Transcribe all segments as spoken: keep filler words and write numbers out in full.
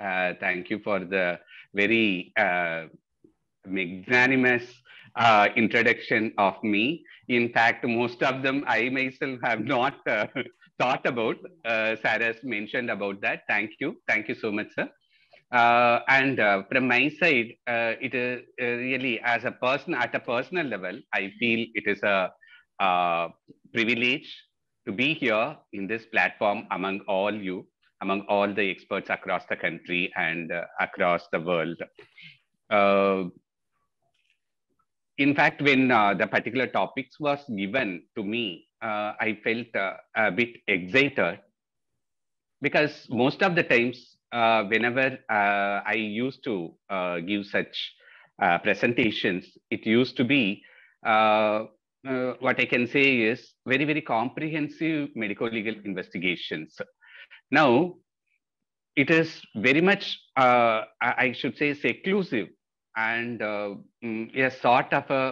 Uh, thank you for the very uh, magnanimous uh, introduction of me. In fact, most of them I myself have not uh, thought about. Uh, Sarah's mentioned about that. Thank you. Thank you so much, sir. Uh, and uh, from my side, uh, it is uh, really as a person, at a personal level, I feel it is a uh, privilege to be here in this platform among all you, among all the experts across the country and uh, across the world. Uh, in fact, when uh, the particular topics was given to me, uh, I felt uh, a bit excited because most of the times, Uh, whenever uh, I used to uh, give such uh, presentations, it used to be, uh, uh, what I can say is very, very comprehensive medico-legal investigations. Now, it is very much, uh, I should say, seclusive and uh, a sort of a,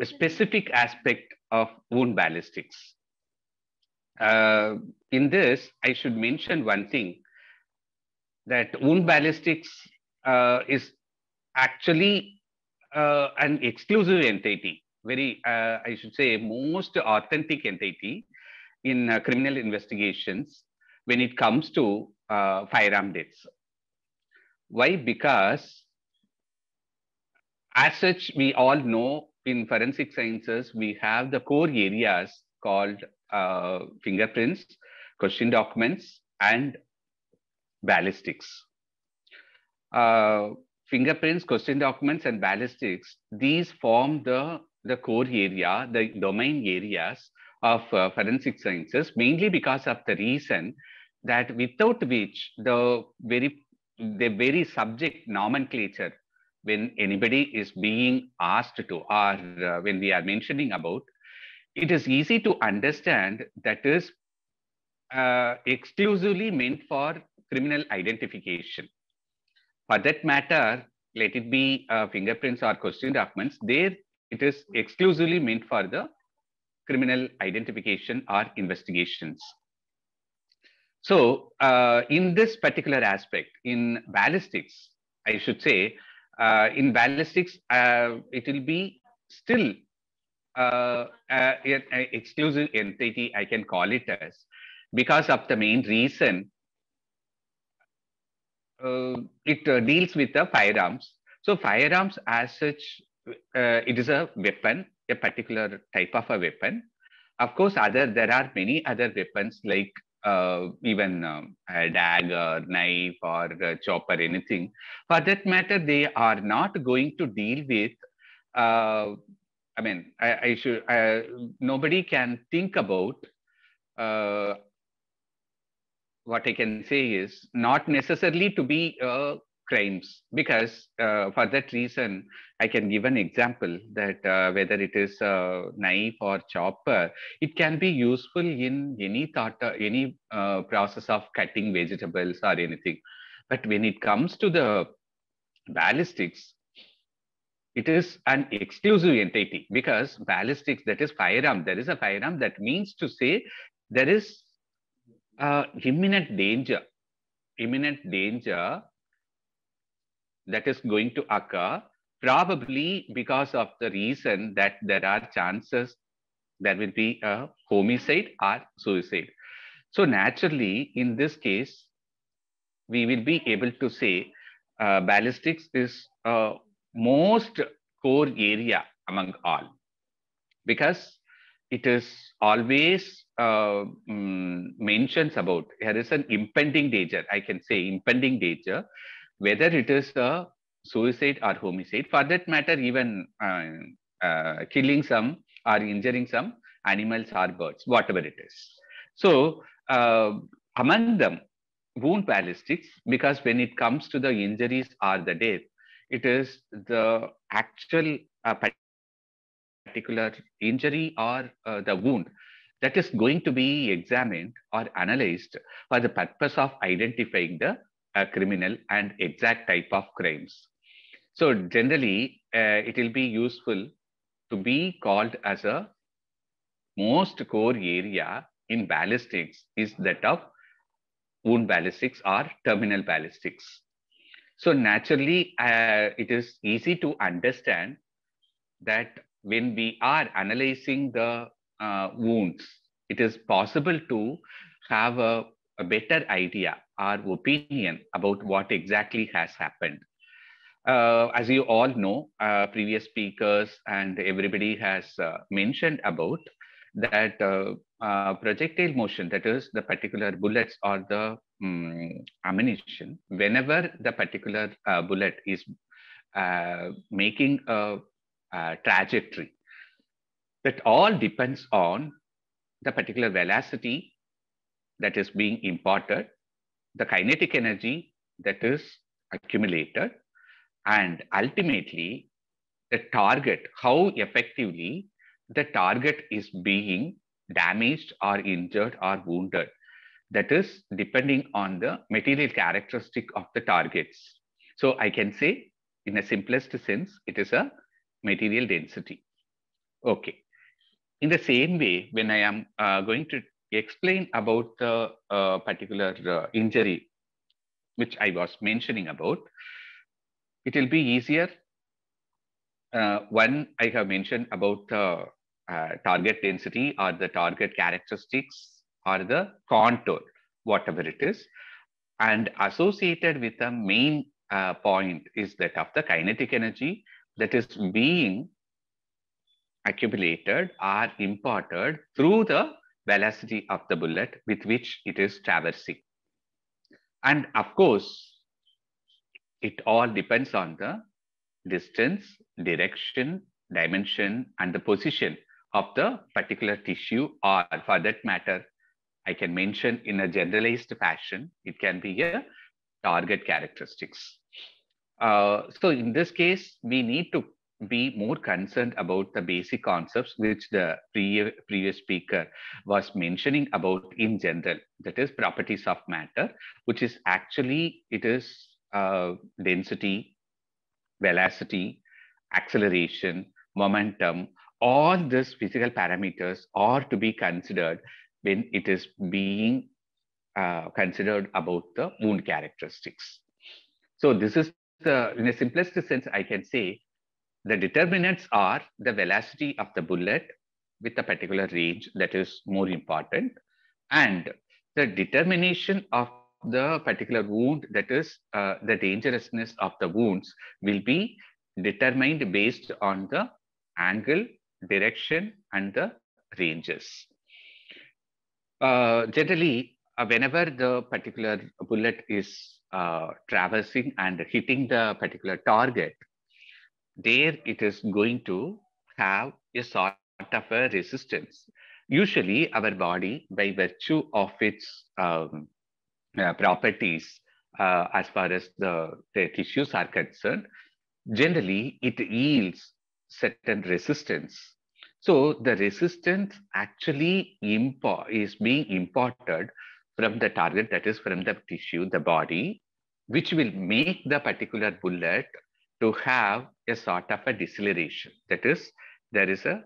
a specific aspect of wound ballistics. Uh, in this, I should mention one thing, that wound ballistics uh, is actually uh, an exclusive entity, very, uh, I should say, most authentic entity in uh, criminal investigations when it comes to uh, firearm deaths. Why? Because as such, we all know in forensic sciences, we have the core areas called uh, fingerprints, question documents, and ballistics. Uh, fingerprints, question documents, and ballistics, these form the, the core area, the domain areas of uh, forensic sciences, mainly because of the reason that without which the very, the very subject nomenclature, when anybody is being asked to, or uh, when we are mentioning about, it is easy to understand that is uh, exclusively meant for criminal identification. For that matter, let it be uh, fingerprints or question documents, there it is exclusively meant for the criminal identification or investigations. So uh, in this particular aspect, in ballistics, I should say, uh, in ballistics, uh, it will be still uh, an exclusive entity, I can call it as, because of the main reason. Uh, it uh, deals with the firearms. So firearms as such, uh, it is a weapon, a particular type of a weapon. Of course, other there are many other weapons like uh, even um, a dagger, knife or a chopper, anything. For that matter, they are not going to deal with, uh, I mean, I, I should, uh, nobody can think about uh, what I can say is not necessarily to be uh, crimes, because uh, for that reason, I can give an example that uh, whether it is a knife or chopper, it can be useful in any thought, uh, any uh, process of cutting vegetables or anything. But when it comes to the ballistics, it is an exclusive entity, because ballistics, that is firearm, there is a firearm, that means to say there is Uh, imminent danger, imminent danger that is going to occur, probably because of the reason that there are chances there will be a homicide or suicide. So naturally, in this case, we will be able to say uh, ballistics is uh, most core area among all, because it is always uh, mentions about there is an impending danger. I can say impending danger, whether it is a suicide or homicide. For that matter, even uh, uh, killing some or injuring some animals or birds, whatever it is. So uh, among them, wound ballistics, because when it comes to the injuries or the death, it is the actual uh, particular injury or uh, the wound that is going to be examined or analyzed for the purpose of identifying the uh, criminal and exact type of crimes. So generally, uh, it will be useful to be called as a most core area in ballistics is that of wound ballistics are terminal ballistics. So naturally, uh, it is easy to understand that when we are analyzing the uh, wounds, it is possible to have a, a better idea or opinion about what exactly has happened. Uh, as you all know, uh, previous speakers and everybody has uh, mentioned about that uh, uh, projectile motion, that is the particular bullets or the um, ammunition, whenever the particular uh, bullet is uh, making a, a trajectory, that all depends on the particular velocity that is being imparted, the kinetic energy that is accumulated, and ultimately the target, how effectively the target is being damaged or injured or wounded. That is depending on the material characteristic of the targets. So I can say in the simplest sense, it is a material density. Okay. In the same way, when I am uh, going to explain about the uh, particular uh, injury, which I was mentioning about, it will be easier. Uh, one, I have mentioned about the uh, target density or the target characteristics or the contour, whatever it is. And associated with the main uh, point is that of the kinetic energy that is being accumulated or imparted through the velocity of the bullet with which it is traversing. And of course, it all depends on the distance, direction, dimension, and the position of the particular tissue, or for that matter, I can mention in a generalized fashion, it can be a target characteristics. Uh, so in this case, we need to be more concerned about the basic concepts which the pre previous speaker was mentioning about in general, that is properties of matter, which is actually, it is uh, density, velocity, acceleration, momentum, all these physical parameters are to be considered when it is being uh, considered about the wound characteristics. So this is the, in the simplest sense, I can say the determinants are the velocity of the bullet with a particular range that is more important, and the determination of the particular wound, that is uh, the dangerousness of the wounds will be determined based on the angle, direction, and the ranges. Uh, generally, uh, whenever the particular bullet is uh, traversing and hitting the particular target, there it is going to have a sort of a resistance. Usually our body, by virtue of its um, uh, properties uh, as far as the, the tissues are concerned, generally it yields certain resistance. So the resistance actually is being imparted from the target, that is from the tissue, the body, which will make the particular bullet to have a sort of a deceleration. That is, there is a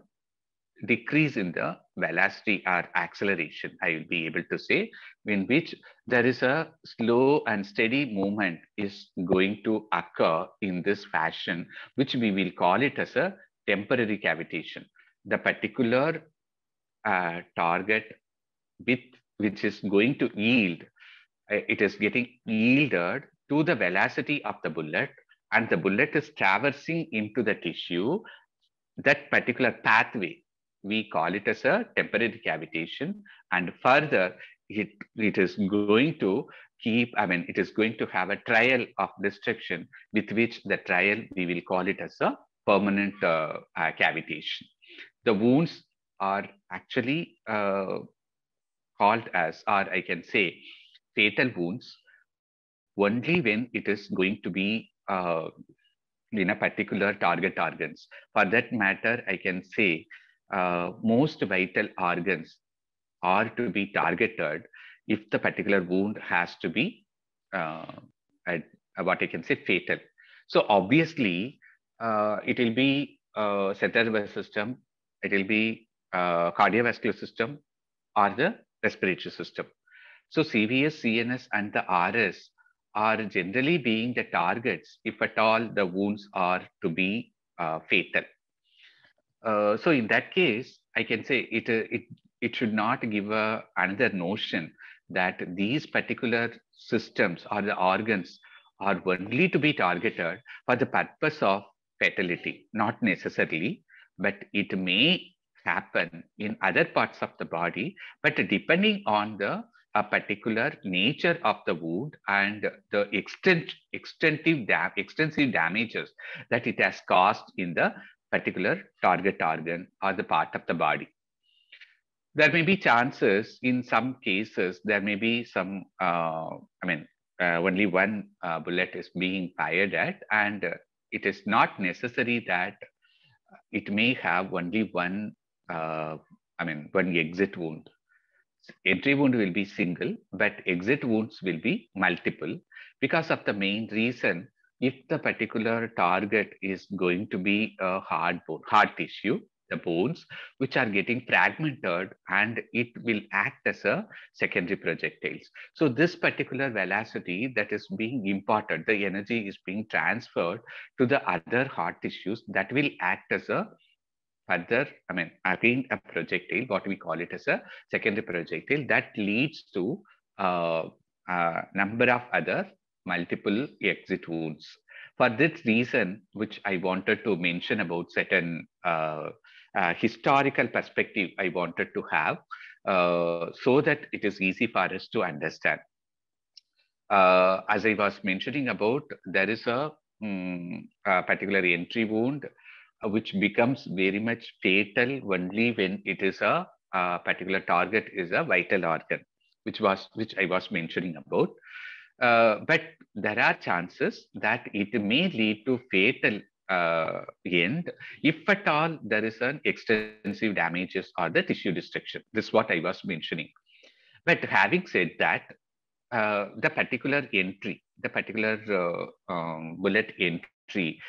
decrease in the velocity or acceleration, I will be able to say, in which there is a slow and steady movement is going to occur in this fashion, which we will call it as a temporary cavitation. The particular uh, target with which is going to yield, uh, it is getting yielded to the velocity of the bullet, and the bullet is traversing into the tissue, that particular pathway, we call it as a temporary cavitation. And further, it, it is going to keep, I mean, it is going to have a trial of destruction, with which the trial, we will call it as a permanent uh, uh, cavitation. The wounds are actually uh, called as, or I can say, fatal wounds, only when it is going to be Uh, in a particular target organs. For that matter, I can say uh, most vital organs are to be targeted if the particular wound has to be uh, at, what I can say, fatal. So obviously, uh, it will be uh, central nervous system, it will be uh, cardiovascular system, or the respiratory system. So C B S, C N S, and the R S are generally being the targets if at all the wounds are to be uh, fatal. Uh, so in that case, I can say it, uh, it, it should not give a, another notion that these particular systems or the organs are only to be targeted for the purpose of fatality, not necessarily, but it may happen in other parts of the body, but depending on the a particular nature of the wound and the extent, extensive, dam, extensive damages that it has caused in the particular target organ or the part of the body. There may be chances in some cases, there may be some, uh, I mean, uh, only one uh, bullet is being fired at, and uh, it is not necessary that it may have only one, uh, I mean, one exit wound. Entry wound will be single, but exit wounds will be multiple because of the main reason, if the particular target is going to be a hard bone, hard tissue, the bones, which are getting fragmented, and it will act as a secondary projectiles. So this particular velocity that is being imparted, the energy is being transferred to the other hard tissues that will act as a further, I mean, again, a projectile, what we call it as a secondary projectile, that leads to uh, a number of other multiple exit wounds. For this reason, which I wanted to mention about certain uh, uh, historical perspective I wanted to have, uh, so that it is easy for us to understand. Uh, as I was mentioning about, there is a, um, a particular entry wound, which becomes very much fatal only when it is a, a particular target is a vital organ, which was which I was mentioning about. Uh, but there are chances that it may lead to fatal uh, end if at all there is an extensive damages or the tissue destruction. This is what I was mentioning. But having said that, uh, the particular entry, the particular uh, um, bullet entry,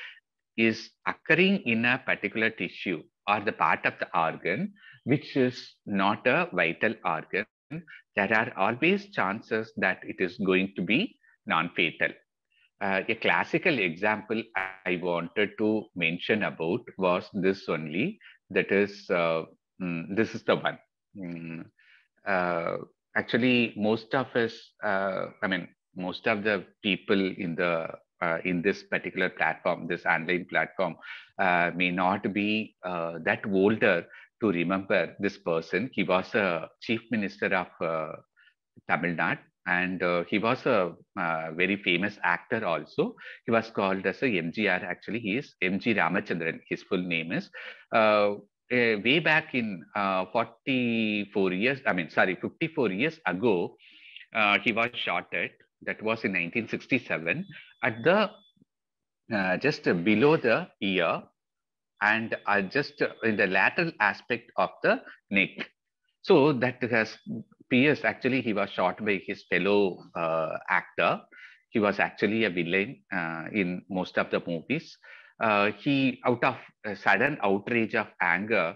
is occurring in a particular tissue or the part of the organ, which is not a vital organ, there are always chances that it is going to be non-fatal. Uh, a classical example I wanted to mention about was this only, that is, uh, mm, this is the one. Mm, uh, actually, most of us, uh, I mean, most of the people in the Uh, in this particular platform, this online platform, uh, may not be uh, that older to remember this person. He was a chief minister of uh, Tamil Nadu, and uh, he was a uh, very famous actor also. He was called as a M G R. Actually, he is M G Ramachandran. His full name is. Uh, uh, way back in uh, forty-four years, I mean, sorry, fifty-four years ago, uh, he was shot at. That was in nineteen sixty-seven, at the uh, just below the ear and uh, just in the lateral aspect of the neck. So that has pierced. Actually, he was shot by his fellow uh, actor. He was actually a villain uh, in most of the movies. Uh, he, out of a sudden outrage of anger,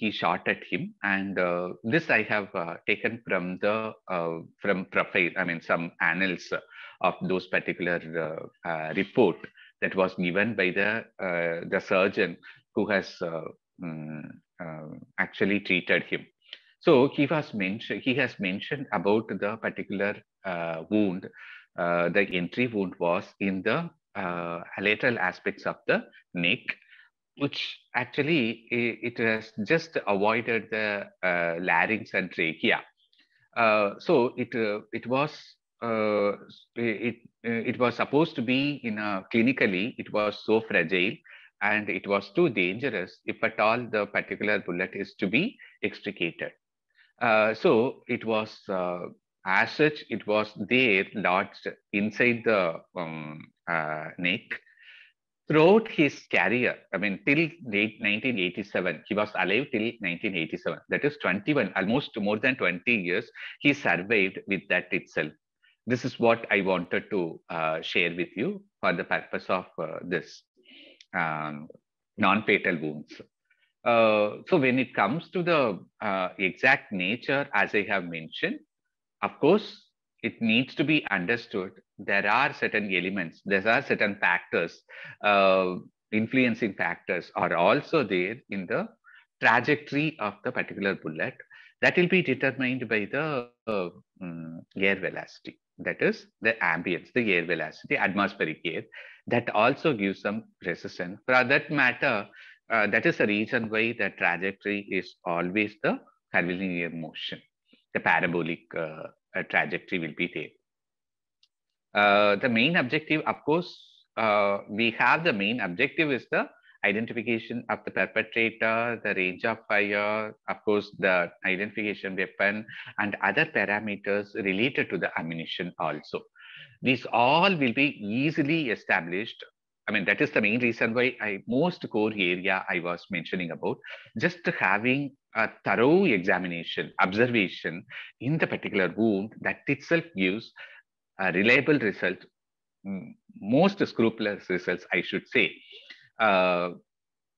he shot at him, and uh, this I have uh, taken from the uh, from profile. I mean, some annals of those particular uh, uh, report that was given by the uh, the surgeon who has uh, um, uh, actually treated him. So he was mentioned. He has mentioned about the particular uh, wound. Uh, the entry wound was in the Uh, lateral aspects of the neck, which actually it, it has just avoided the uh, larynx and trachea. Uh, so it uh, it was uh, it it was supposed to be in a clinically it was so fragile and it was too dangerous if at all the particular bullet is to be extricated. Uh, so it was. Uh, As such, it was there lodged inside the um, uh, neck. Throughout his career, I mean, till late nineteen eighty-seven, he was alive till nineteen eighty-seven. That is twenty-one, almost more than twenty years, he survived with that itself. This is what I wanted to uh, share with you for the purpose of uh, this um, non-fatal wounds. Uh, so when it comes to the uh, exact nature, as I have mentioned, Of course, it needs to be understood. There are certain elements, there are certain factors, uh, influencing factors are also there in the trajectory of the particular bullet that will be determined by the uh, um, air velocity, that is the ambience, the air velocity, atmospheric air, that also gives some resistance. For that matter, uh, that is the reason why the trajectory is always the curvilinear motion. The parabolic uh, uh, trajectory will be there. Uh, the main objective, of course, uh, we have the main objective is the identification of the perpetrator, the range of fire, of course, the identification weapon and other parameters related to the ammunition also. These all will be easily established. I mean, that is the main reason why I most core area I was mentioning about, just having a thorough examination, observation in the particular wound, that itself gives a reliable result, most scrupulous results, I should say. Uh,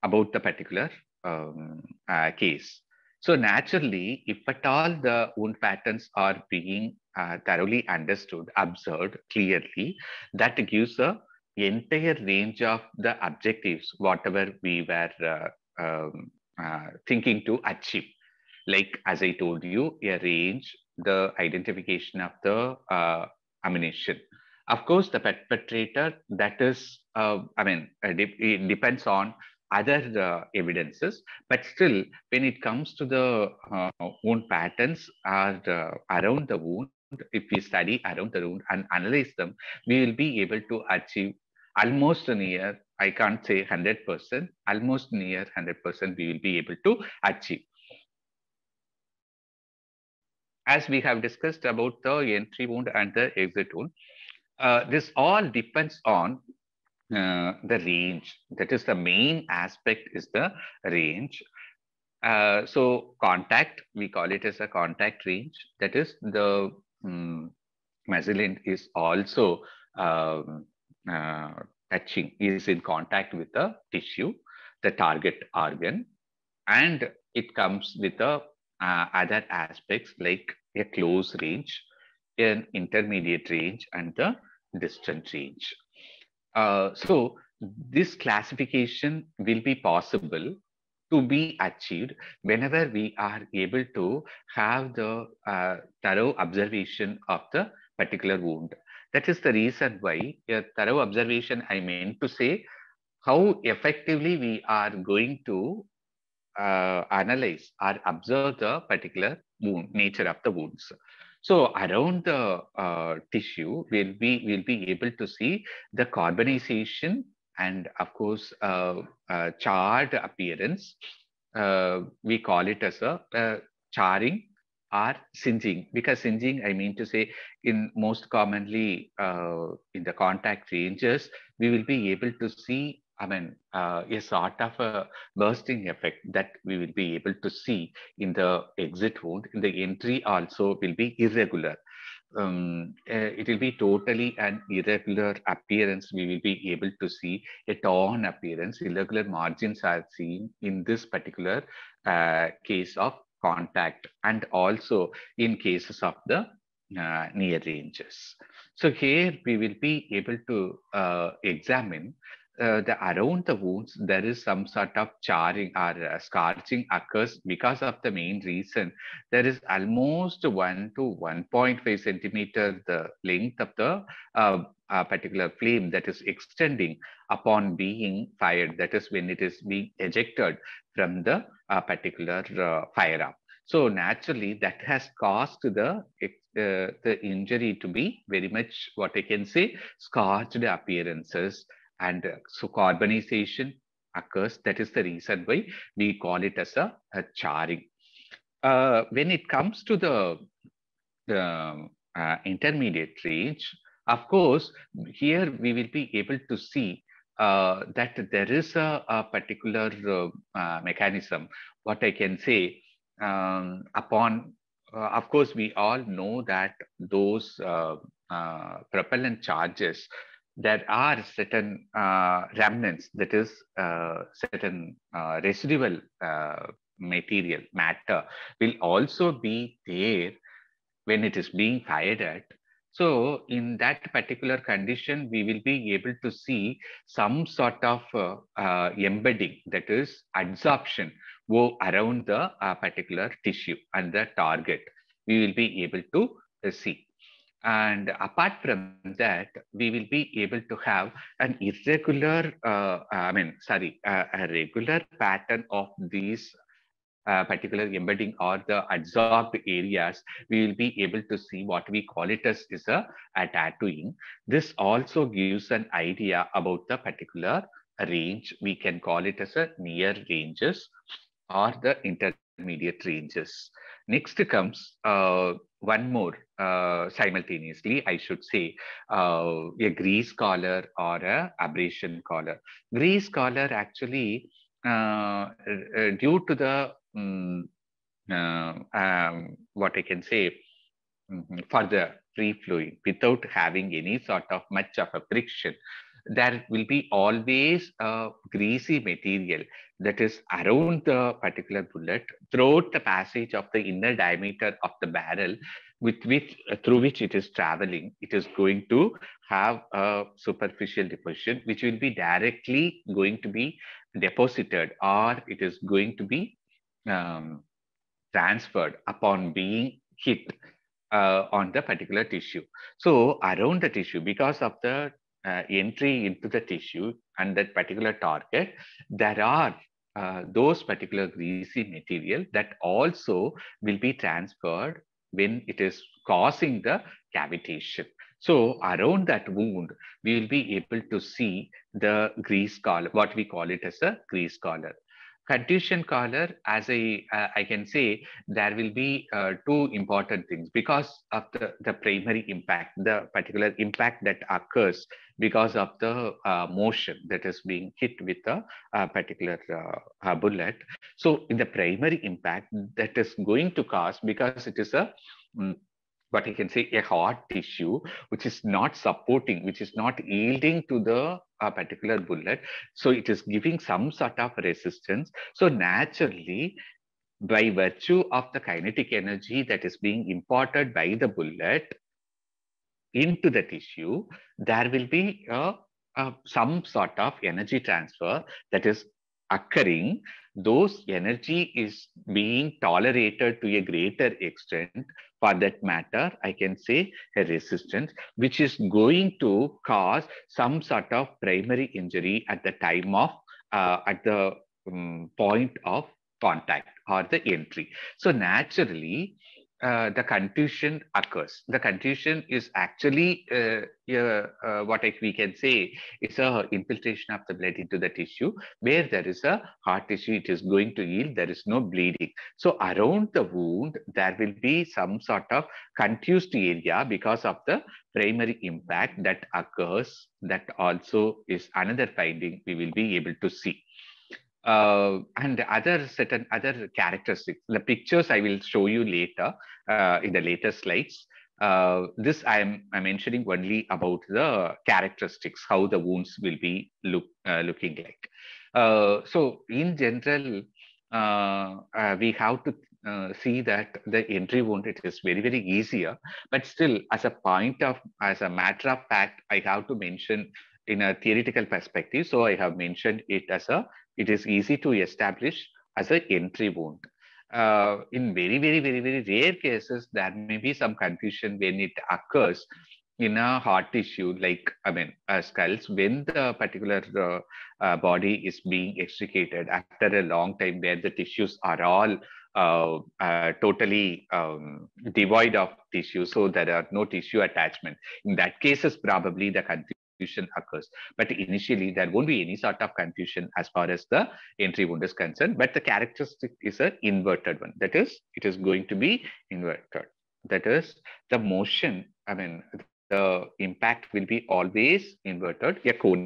about the particular um, uh, case. So naturally, if at all the wound patterns are being uh, thoroughly understood, observed clearly, that gives a entire range of the objectives, whatever we were uh, um, uh, thinking to achieve. Like, as I told you, a range, the identification of the uh, ammunition. Of course, the perpetrator, that is, uh, I mean, it depends on other uh, evidences, but still, when it comes to the uh, wound patterns are uh, around the wound, if we study around the wound and analyze them, we will be able to achieve almost near, I can't say one hundred percent, almost near one hundred percent we will be able to achieve. As we have discussed about the entry wound and the exit wound, Uh, this all depends on uh, the range. That is the main aspect, is the range. Uh, so contact, we call it as a contact range. That is the um, muzzle is also um, uh, touching, is in contact with the tissue, the target organ. And it comes with the uh, other aspects like a close range, an intermediate range and the distant range. Uh, so this classification will be possible to be achieved whenever we are able to have the uh, thorough observation of the particular wound. That is the reason why a thorough observation, I mean to say how effectively we are going to uh, analyze or observe the particular wound, nature of the wounds. So around the uh, tissue, we'll be, we'll be able to see the carbonization and, of course, uh, uh, charred appearance. Uh, we call it as a uh, charring or singeing, because singeing, I mean to say, in most commonly uh, in the contact ranges, we will be able to see, I mean, uh, a sort of a bursting effect that we will be able to see in the exit wound. In the entry also will be irregular. Um, uh, it will be totally an irregular appearance. We will be able to see a torn appearance. Irregular margins are seen in this particular uh, case of contact and also in cases of the Uh, near ranges. So here we will be able to uh, examine uh, the around the wounds. There is some sort of charring or uh, scorching occurs because of the main reason. There is almost one to one point five centimeter the length of the uh, uh, particular flame that is extending upon being fired. That is when it is being ejected from the uh, particular uh, firearm. So naturally, that has caused the uh, the injury to be very much, what I can say, scorched appearances, and uh, so carbonization occurs. That is the reason why we call it as a, a charring. Uh, when it comes to the, the uh, intermediate range, of course, here we will be able to see uh, that there is a, a particular uh, uh, mechanism, what I can say, Um, upon, uh, of course, we all know that those uh, uh, propellant charges, there are certain uh, remnants, that is uh, certain uh, residual uh, material, matter will also be there when it is being fired at. So in that particular condition, we will be able to see some sort of uh, uh, embedding, that is adsorption, go around the uh, particular tissue and the target. We will be able to uh, see. And apart from that, we will be able to have an irregular, uh, I mean, sorry, uh, a regular pattern of these Uh, particular embedding or the adsorbed areas. We will be able to see what we call it as is a, a tattooing. This also gives an idea about the particular range. We can call it as a near ranges or the intermediate ranges. Next comes uh, one more uh, simultaneously, I should say, uh, a grease collar or a abrasion collar. Grease collar actually uh, uh, due to the Mm, uh, um, what I can say, mm-hmm, for the free flowing without having any sort of much of a friction, there will be always a greasy material that is around the particular bullet throughout the passage of the inner diameter of the barrel with which uh, through which it is traveling. It is going to have a superficial deposition which will be directly going to be deposited, or it is going to be Um, transferred upon being hit uh, on the particular tissue. So around the tissue, because of the uh, entry into the tissue and that particular target, there are uh, those particular greasy material that also will be transferred when it is causing the cavitation. So around that wound, we will be able to see the grease collar, what we call it as a grease collar. Contusion collar, as I, uh, I can say, there will be uh, two important things because of the, the primary impact, the particular impact that occurs because of the uh, motion that is being hit with a, a particular uh, a bullet. So in the primary impact that is going to cause, because it is a, mm, what I can say, a hard tissue which is not supporting, which is not yielding to the a particular bullet, so it is giving some sort of resistance. So naturally, by virtue of the kinetic energy that is being imparted by the bullet into the tissue, there will be a, a, some sort of energy transfer that is occurring. Those energy is being tolerated to a greater extent. For that matter, I can say a resistance, which is going to cause some sort of primary injury at the time of, uh, at the um, point of contact or the entry. So naturally, uh, the contusion occurs. The contusion is actually uh, uh, uh, what I, we can say is a infiltration of the blood into the tissue. Where there is a hard tissue, it is going to yield, there is no bleeding. So around the wound, there will be some sort of contused area because of the primary impact that occurs. That also is another finding we will be able to see. Uh, and other certain other characteristics. The pictures I will show you later uh, in the later slides. Uh, this I am I'm mentioning only about the characteristics, how the wounds will be look, uh, looking like. Uh, so in general, uh, uh, we have to uh, see that the entry wound, it is very, very easier, but still as a point of, as a matter of fact, I have to mention in a theoretical perspective. So I have mentioned it as a, it is easy to establish as an entry wound. Uh, in very, very, very, very rare cases, there may be some confusion when it occurs in a hard tissue, like, I mean, uh, skulls, when the particular uh, uh, body is being extricated after a long time, where the tissues are all Uh, uh, totally um, devoid of tissue, so there are no tissue attachment. In that cases, probably the confusion occurs, but initially there won't be any sort of confusion as far as the entry wound is concerned. But the characteristic is an inverted one, that is, it is going to be inverted. That is, the motion, I mean, the impact will be always inverted, a cone.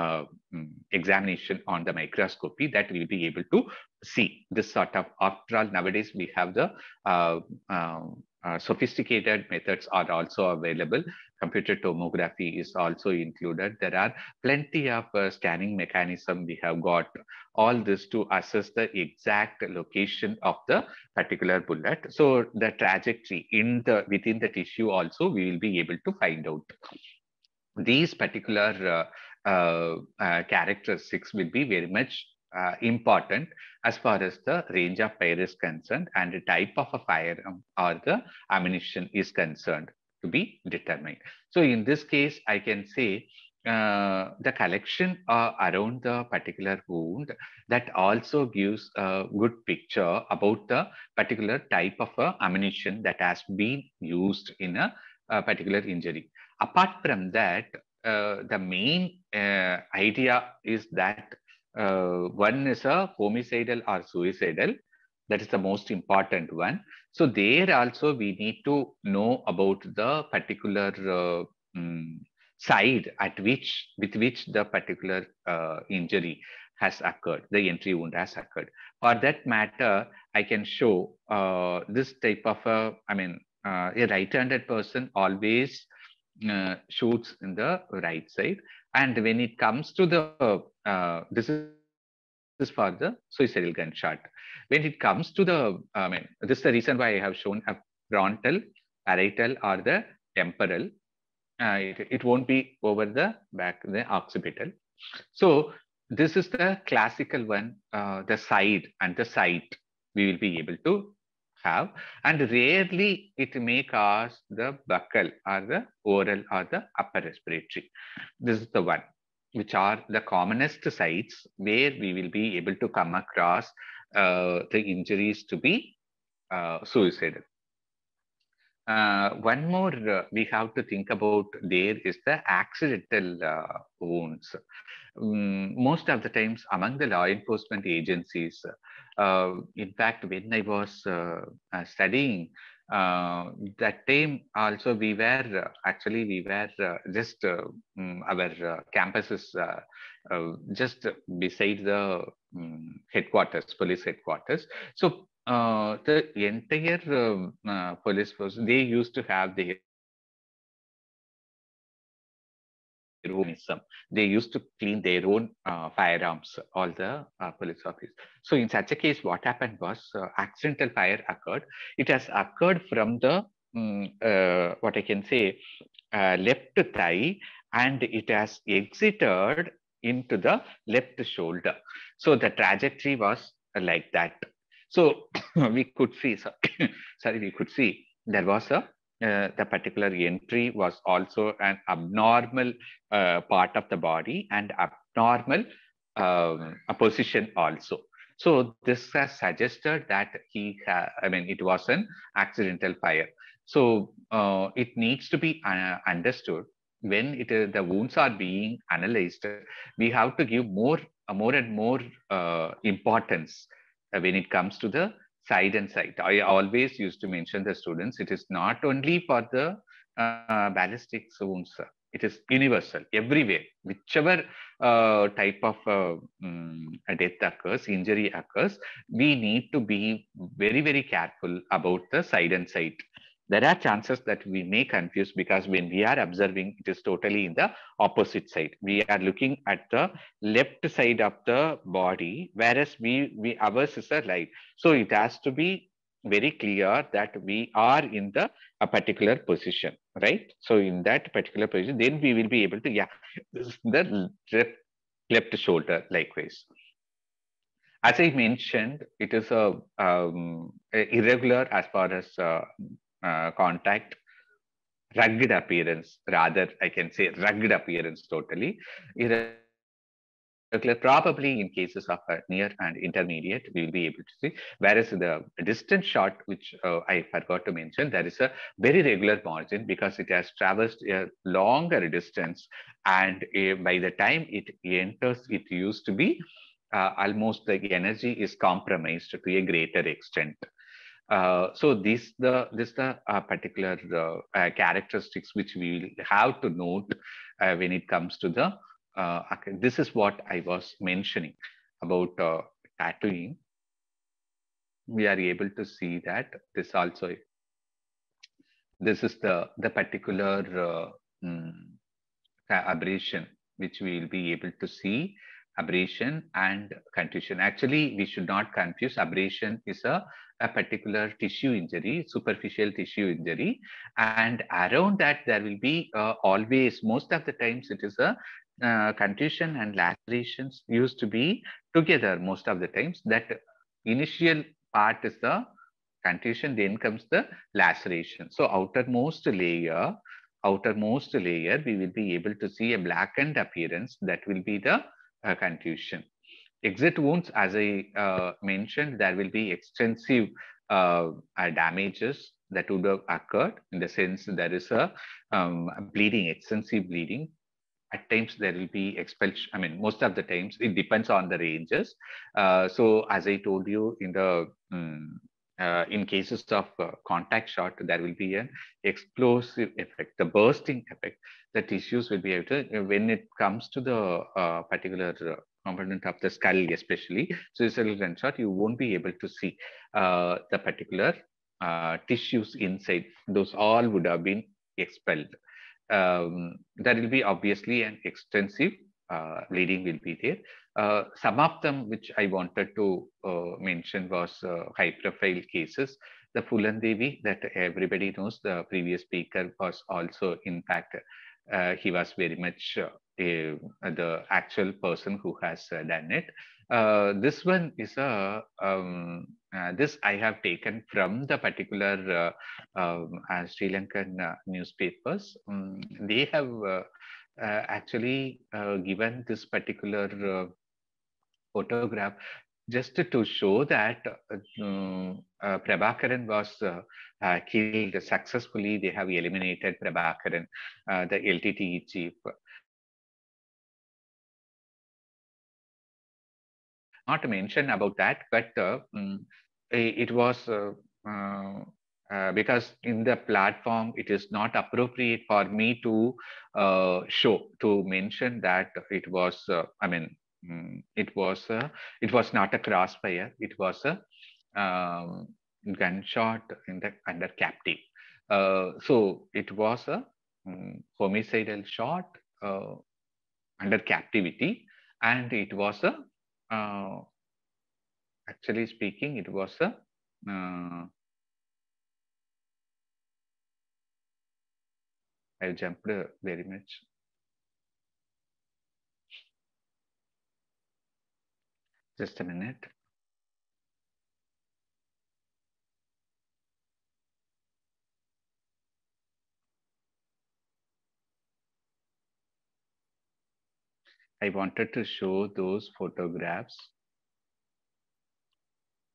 Uh, examination on the microscopy that we'll be able to see this sort of, after all, nowadays we have the uh, uh, uh, sophisticated methods are also available. Computer tomography is also included. There are plenty of uh, scanning mechanism we have got. All this to assess the exact location of the particular bullet. So the trajectory in the within the tissue also we will be able to find out. These particular uh, uh, uh, characteristics will be very much Uh, important as far as the range of fire is concerned and the type of a firearm or the ammunition is concerned to be determined. So in this case, I can say uh, the collection uh, around the particular wound that also gives a good picture about the particular type of uh, ammunition that has been used in a, a particular injury. Apart from that, uh, the main uh, idea is that Uh, one is a homicidal or suicidal, that is the most important one. So there also we need to know about the particular uh, um, side at which, with which the particular uh, injury has occurred, the entry wound has occurred. For that matter, I can show uh, this type of, a, I mean, uh, a right-handed person always uh, shoots in the right side. And when it comes to the, uh, this is, this is for the suicidal gunshot. When it comes to the, I mean, this is the reason why I have shown a frontal, parietal, or the temporal. Uh, it, it won't be over the back, the occipital. So this is the classical one, uh, the side and the site we will be able to have. And rarely it may cause the buccal or the oral or the upper respiratory. This is the one which are the commonest sites where we will be able to come across uh, the injuries to be uh, suicidal. Uh, one more uh, we have to think about there is the accidental uh, wounds. Um, most of the times among the law enforcement agencies, uh, in fact, when I was uh, studying uh, that time also we were, actually we were uh, just uh, um, our uh, campuses uh, uh, just beside the um, headquarters, police headquarters. So Uh, the entire um, uh, police force, they used to have their roomism. They used to clean their own uh, firearms, all the uh, police officers. So in such a case, what happened was uh, accidental fire occurred. It has occurred from the, um, uh, what I can say, uh, left thigh, and it has exited into the left shoulder. So the trajectory was like that. So we could see, sorry, we could see there was a, uh, the particular entry was also an abnormal uh, part of the body and abnormal um, a position also. So this has suggested that he, ha I mean, it was an accidental fire. So uh, it needs to be uh, understood when it is, the wounds are being analyzed, we have to give more, uh, more and more uh, importance when it comes to the side and site. I always used to mention the students, it is not only for the uh, ballistic wounds, it is universal, everywhere, whichever uh, type of uh, um, death occurs, injury occurs, we need to be very, very careful about the side and site. There are chances that we may confuse because when we are observing, it is totally in the opposite side. We are looking at the left side of the body, whereas we, we ours is a right. So it has to be very clear that we are in the a particular position, right? So in that particular position, then we will be able to, yeah, this is the left, left shoulder likewise. As I mentioned, it is a, um, irregular as far as uh, Uh, contact, rugged appearance, rather I can say rugged appearance totally. Irregular, probably in cases of uh, near and intermediate, we will be able to see. Whereas the distant shot, which uh, I forgot to mention, there is a very regular margin because it has traversed a longer distance. And uh, by the time it enters, it used to be uh, almost the energy is compromised to a greater extent. Uh, so these the this the uh, particular uh, uh, characteristics which we will have to note uh, when it comes to the uh, this is what I was mentioning about uh, tattooing. We are able to see that this also this is the, the particular uh, um, aberration which we will be able to see, aberration and contusion. Actually, we should not confuse. Aberration is a, a particular tissue injury, superficial tissue injury, and around that there will be uh, always, most of the times it is a uh, contusion and lacerations used to be together most of the times. That initial part is the contusion, then comes the laceration. So outermost layer, outermost layer, we will be able to see a blackened appearance. That will be the uh, contusion. Exit wounds, as I uh, mentioned, there will be extensive uh, uh, damages that would have occurred, in the sense there is a um, bleeding, extensive bleeding. At times there will be expulsion. I mean, most of the times it depends on the ranges. Uh, so as I told you, in the um, Uh, in cases of uh, contact shot, there will be an explosive effect, the bursting effect. The tissues will be able to, when it comes to the uh, particular uh, component of the skull, especially suicidal gunshot, you won't be able to see uh, the particular uh, tissues inside. Those all would have been expelled. Um, there will be obviously an extensive uh, bleeding will be there. Uh, some of them which I wanted to uh, mention was uh, high-profile cases. The Phulan Devi that everybody knows, the previous speaker was also, in fact, uh, he was very much uh, a, the actual person who has uh, done it. Uh, this one is a, um, uh, this I have taken from the particular uh, um, uh, Sri Lankan uh, newspapers. Um, they have uh, uh, actually uh, given this particular uh, photograph just to show that um, uh, Prabhakaran was uh, uh, killed successfully. They have eliminated Prabhakaran, uh, the L T T E chief. Not to mention about that, but uh, um, it was uh, uh, uh, because in the platform, it is not appropriate for me to uh, show, to mention that it was, uh, I mean, it was a, it was not a crossfire. It was a um, gunshot in the under captive. Uh, so it was a um, homicidal shot uh, under captivity, and it was a uh, actually speaking, it was a uh, I jumped very much. Just a minute. I wanted to show those photographs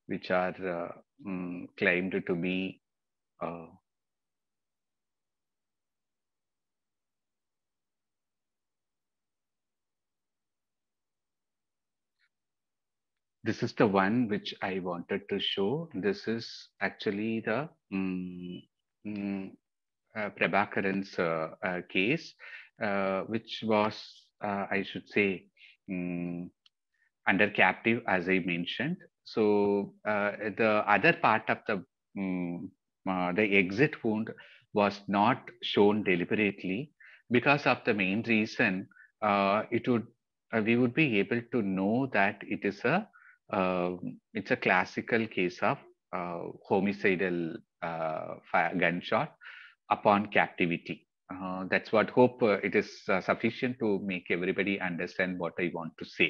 which are uh, um, claimed to be uh, this is the one which I wanted to show. This is actually the um, um, uh, Prabhakaran's uh, uh, case, uh, which was, uh, I should say, um, under captive, as I mentioned. So uh, the other part of the, um, uh, the exit wound was not shown deliberately because of the main reason. Uh, it would, uh, we would be able to know that it is a Uh, it's a classical case of uh, homicidal uh, fire, gunshot upon captivity. Uh, that's what hope uh, it is uh, sufficient to make everybody understand what I want to say,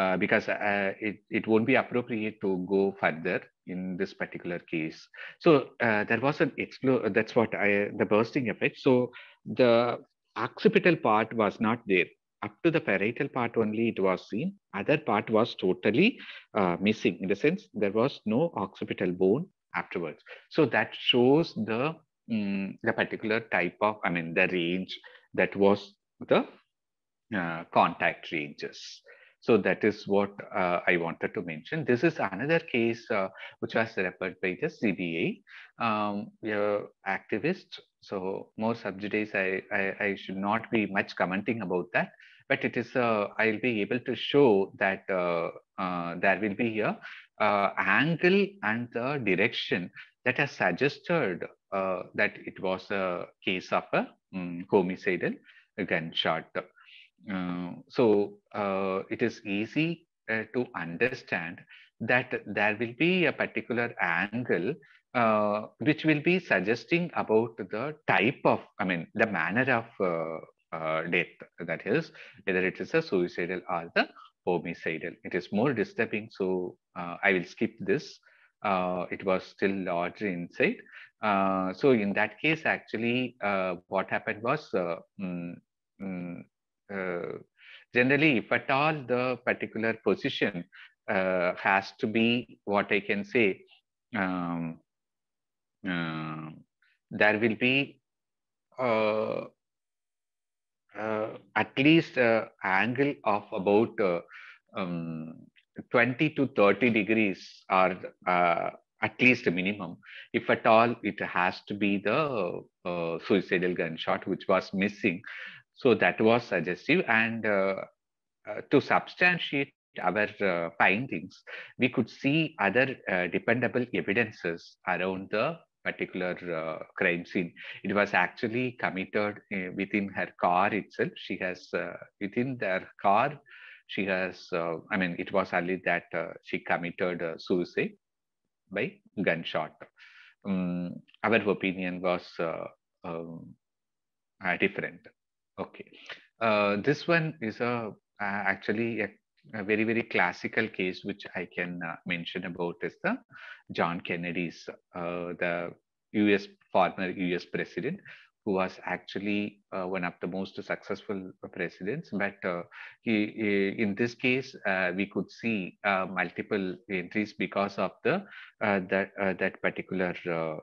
uh, because uh, it, it won't be appropriate to go further in this particular case. So uh, there was an explosion. That's what I, the bursting effect. So the occipital part was not there. Up to the parietal part only it was seen. Other part was totally uh, missing, in the sense there was no occipital bone afterwards. So that shows the, um, the particular type of, I mean, the range that was the uh, contact ranges. So that is what uh, I wanted to mention. This is another case uh, which was referred by the C B A um, uh, activist. So more subsidies, I, I, I should not be much commenting about that. But it is, uh, I'll be able to show that uh, uh, there will be a uh, angle and the direction that has suggested uh, that it was a case of a um, homicidal gunshot. Uh, so uh, it is easy uh, to understand that there will be a particular angle uh, which will be suggesting about the type of, I mean, the manner of uh, uh, death, that is, whether it is a suicidal or the homicidal. It is more disturbing, so uh, I will skip this. Uh, it was still larger insight. Uh, so in that case, actually, uh, what happened was, uh, mm, mm, uh, generally, if at all the particular position uh, has to be, what I can say, um, uh, there will be uh, uh, at least an angle of about uh, um, twenty to thirty degrees, or uh, at least a minimum. If at all, it has to be the uh, suicidal gunshot, which was missing. So that was suggestive. And uh, uh, to substantiate our uh, findings, we could see other uh, dependable evidences around the particular uh, crime scene. It was actually committed uh, within her car itself. She has, uh, within their car, she has, uh, I mean, it was only that uh, she committed uh, suicide by gunshot. Um, our opinion was uh, um, uh, different. Okay. Uh, this one is a, uh, actually a, a very, very classical case, which I can uh, mention about is the John Kennedy's, uh, the U S former U S president, who was actually uh, one of the most successful presidents. But uh, he, he, in this case, uh, we could see uh, multiple entries because of the uh, that uh, that particular uh,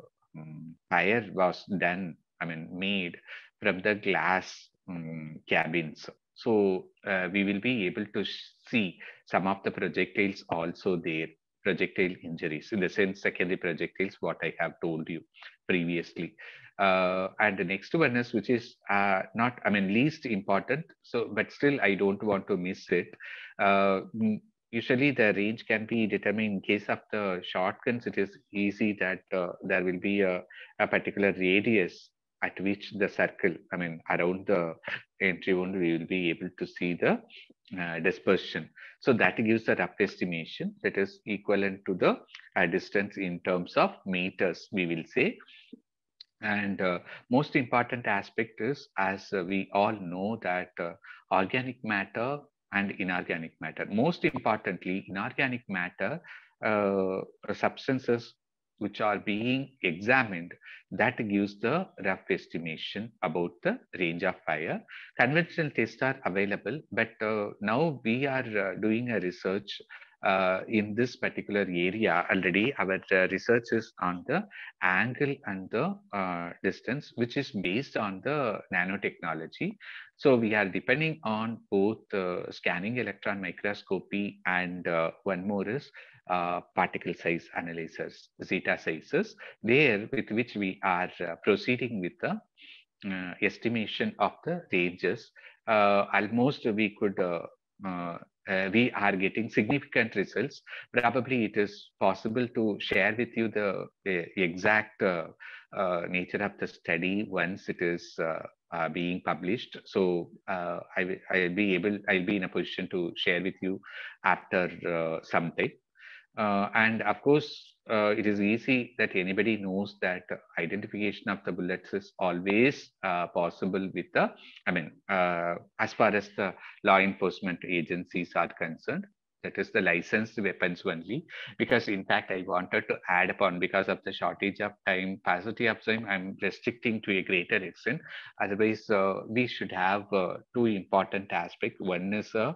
fire was done, I mean, made from the glass um, cabins. So uh, we will be able to see some of the projectiles also there, projectile injuries, in the sense secondary projectiles, what I have told you previously. Uh, and the next one is, which is uh, not, I mean, least important, so, but still I don't want to miss it. Uh, usually the range can be determined in case of the shotguns. It is easy that uh, there will be a, a particular radius at which the circle, I mean, around the entry wound, we will be able to see the uh, dispersion. So that gives a rough estimation that is equivalent to the uh, distance in terms of meters, we will say. And uh, most important aspect is, as uh, we all know, that uh, organic matter and inorganic matter, most importantly, inorganic matter uh, substances which are being examined, that gives the rough estimation about the range of fire. Conventional tests are available, but uh, now we are uh, doing a research Uh, in this particular area already. Our uh, research is on the angle and the uh, distance, which is based on the nanotechnology. So we are depending on both uh, scanning electron microscopy and uh, one more is uh, particle size analyzers, zeta sizes, there with which we are uh, proceeding with the uh, estimation of the ranges. Uh, almost we could uh, uh, Uh, we are getting significant results. Probably it is possible to share with you the uh, exact uh, uh, nature of the study once it is uh, uh, being published. So uh, I, I'll be able, I'll be in a position to share with you after uh, some time. Uh, and of course, uh, it is easy that anybody knows that identification of the bullets is always uh, possible with the, I mean, uh, as far as the law enforcement agencies are concerned, that is the licensed weapons only. Because in fact, I wanted to add upon, because of the shortage of time, paucity of time, I'm restricting to a greater extent. Otherwise, uh, we should have uh, two important aspects. One is a uh,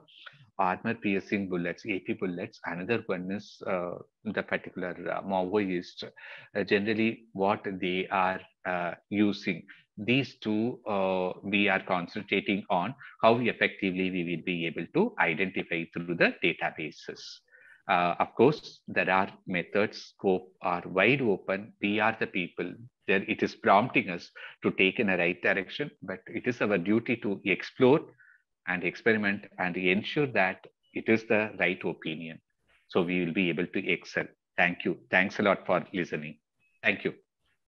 armor piercing bullets, A P bullets. Another one is uh, the particular uh, Maoist, uh, generally what they are uh, using. These two uh, we are concentrating on how effectively we will be able to identify through the databases. Uh, of course, there are methods, scope are wide open. We are the people. There it is prompting us to take in the right direction, but it is our duty to explore and experiment and ensure that it is the right opinion. So we will be able to excel. Thank you. Thanks a lot for listening. Thank you.